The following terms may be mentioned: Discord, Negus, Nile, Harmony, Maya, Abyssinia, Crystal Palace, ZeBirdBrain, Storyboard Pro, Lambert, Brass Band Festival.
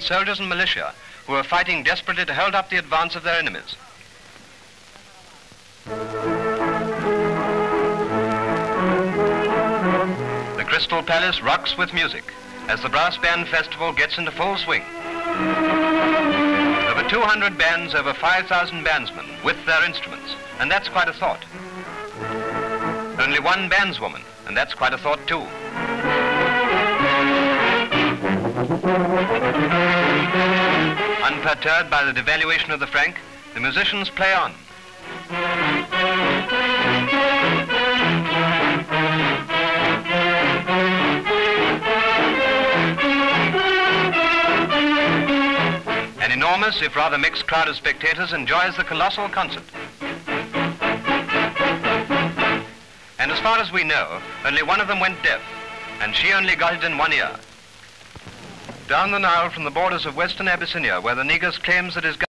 soldiers and militia who were fighting desperately to hold up the advance of their enemies. The Crystal Palace rocks with music as the Brass Band Festival gets into full swing. Over 200 bands, over 5,000 bandsmen with their instruments, and that's quite a thought. Only one bandswoman, and that's quite a thought too. Unperturbed by the devaluation of the franc, the musicians play on. An enormous, if rather mixed, crowd of spectators enjoys the colossal concert. And as far as we know, only one of them went deaf, and she only got it in one ear. Down the Nile from the borders of western Abyssinia, where the Negus claims that his